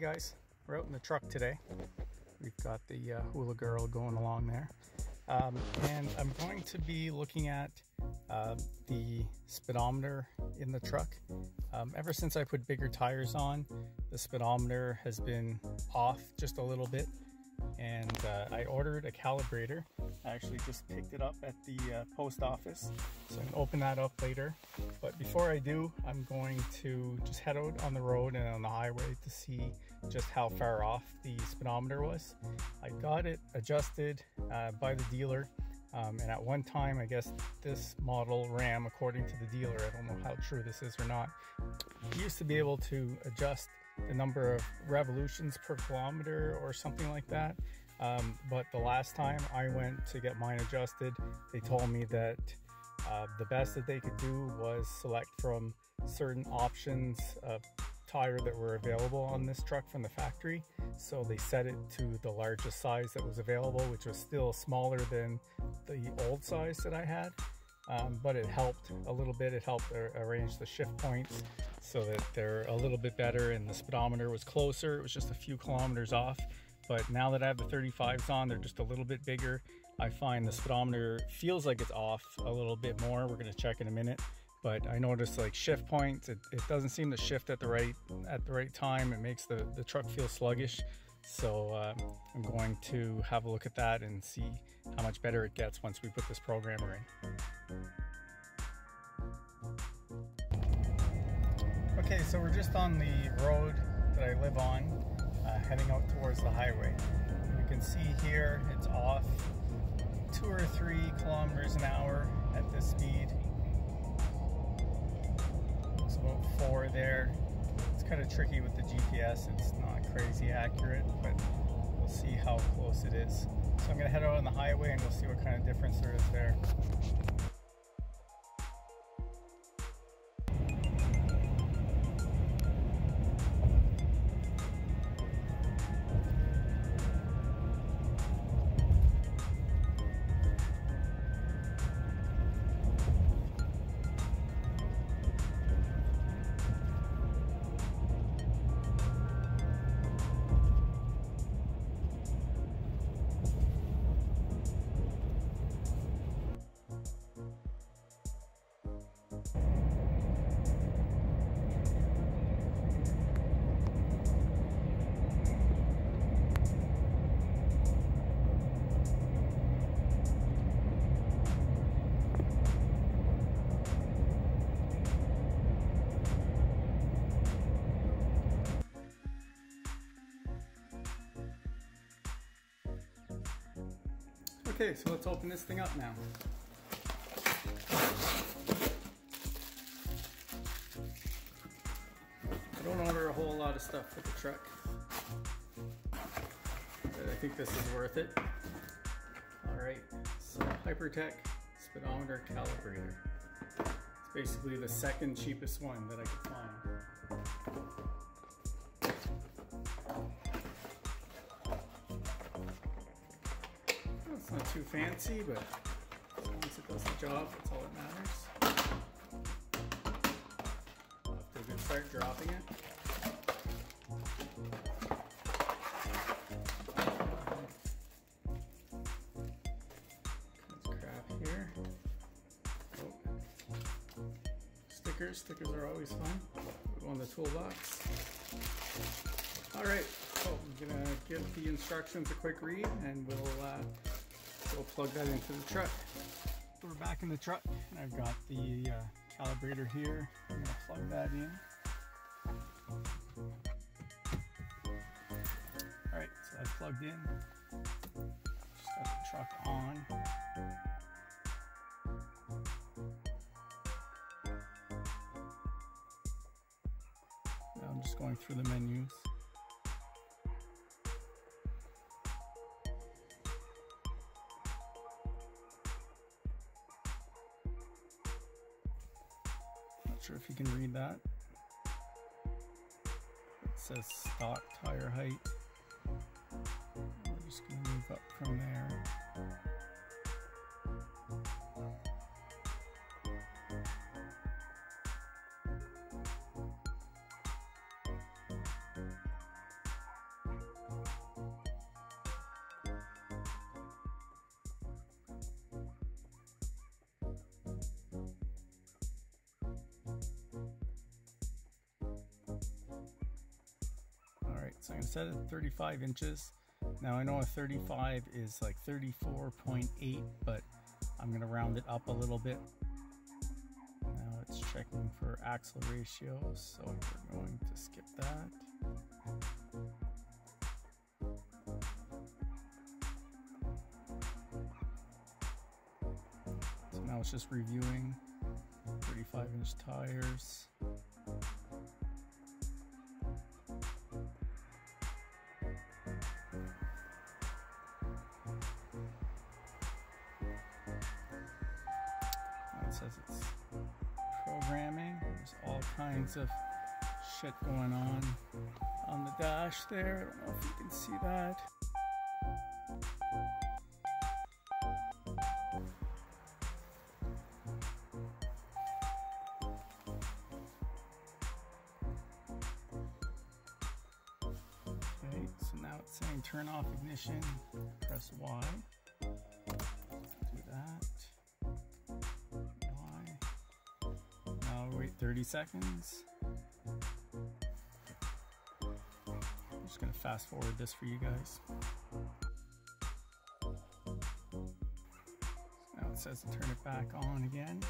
Hey guys, we're out in the truck today. We've got the hula girl going along there. And I'm going to be looking at the speedometer in the truck. Ever since I put bigger tires on, the speedometer has been off just a little bit. And I ordered a calibrator. I actually just picked it up at the post office, so I can open that up later. But before I do, I'm going to just head out on the road and on the highway to see just how far off the speedometer was. I got it adjusted by the dealer, and at one time, I guess this model Ram, according to the dealer, I don't know how true this is or not, he used to be able to adjust the number of revolutions per kilometer or something like that, but the last time I went to get mine adjusted, they told me that the best that they could do was select from certain options of tire that were available on this truck from the factory. So they set it to the largest size that was available, which was still smaller than the old size that I had. But it helped a little bit. It helped arrange the shift points so that they're a little bit better and the speedometer was closer. It was just a few kilometers off. But now that I have the 35s on, they're just a little bit bigger. I find the speedometer feels like it's off a little bit more. We're going to check in a minute. But I noticed like shift points, it doesn't seem to shift at the right time. It makes the truck feel sluggish. So I'm going to have a look at that and see how much better it gets once we put this programmer in. Okay, so we're just on the road that I live on, heading out towards the highway. You can see here it's off 2 or 3 kilometers an hour at this speed. It's about 4 there. It's kind of tricky with the GPS. It's not crazy accurate, but we'll see how close it is. So I'm going to head out on the highway and we'll see what kind of difference there is there. Okay, so let's open this thing up now. I don't order a whole lot of stuff for the truck, but I think this is worth it. Alright, so Hypertech speedometer calibrator. It's basically the second cheapest one that I could find. It's not too fancy, but once it does the job, that's all that matters. I'll have to start dropping it. There's crap here. Oh. Stickers are always fun. Put them on the toolbox. All right, so I'm gonna give the instructions a quick read, and we'll plug that into the truck. So we're back in the truck and I've got the calibrator here. I'm going to plug that in. Alright, so that's plugged in. Just got the truck on. Now I'm just going through the menus. Sure if you can read that. It says stock tire height. We're just going to move up from there. So I'm gonna set it at 35 inches. Now I know a 35 is like 34.8, but I'm gonna round it up a little bit. Now it's checking for axle ratio, so we're going to skip that. So now it's just reviewing 35 inch tires. Says it's programming. There's all kinds of shit going on the dash there. I don't know if you can see that. Okay, so now it's saying turn off ignition. Press Y. Do that. Wait 30 seconds. I'm just gonna fast forward this for you guys. Now it says to turn it back on again.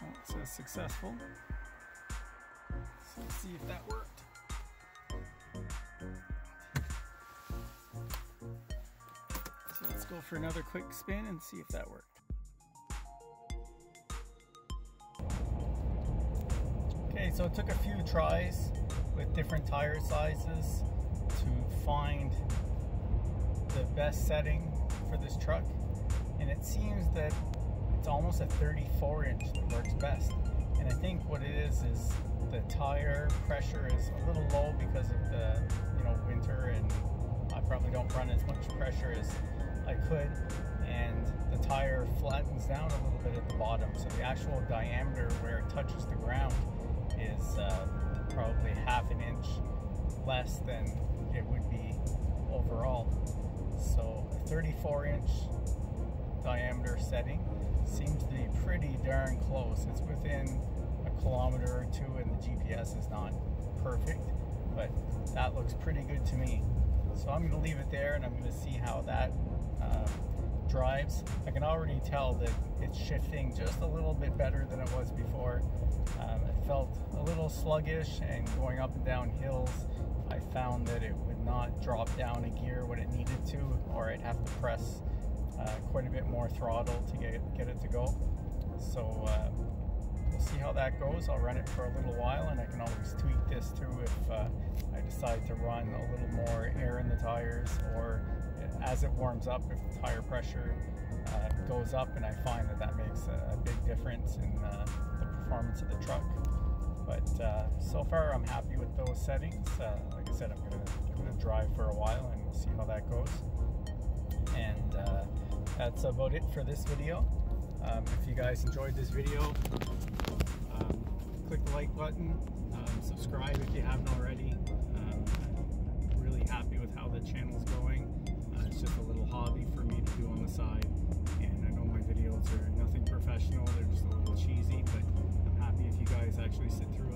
It says successful. So let's see if that worked. Go for another quick spin and see if that worked. Okay, so it took a few tries with different tire sizes to find the best setting for this truck, and it seems that it's almost a 34 inch that works best. And I think what it is the tire pressure is a little low because of the, you know, winter, and I probably don't run as much pressure as I could, and the tire flattens down a little bit at the bottom, so the actual diameter where it touches the ground is probably half an inch less than it would be overall. So a 34 inch diameter setting seems to be pretty darn close. It's within a kilometer or two, and the GPS is not perfect, but that looks pretty good to me. So I'm going to leave it there, and I'm going to see how that drives. I can already tell that it's shifting just a little bit better than it was before. It felt a little sluggish, and going up and down hills, I found that it would not drop down a gear when it needed to, or I'd have to press quite a bit more throttle to get it to go. So we'll see how that goes. I'll run it for a little while, and I can always tweak this too if I decide to run a little more air in the tires, or as it warms up, if the tire pressure goes up, and I find that that makes a big difference in the performance of the truck. But so far I'm happy with those settings. Like I said, I'm going to give it a drive for a while, and we'll see how that goes. And that's about it for this video. If you guys enjoyed this video, click the like button, subscribe if you haven't already. I'm really happy with how the channel's going. It's just a little hobby for me to do on the side, and I know my videos are nothing professional, they're just a little cheesy, but I'm happy if you guys actually sit through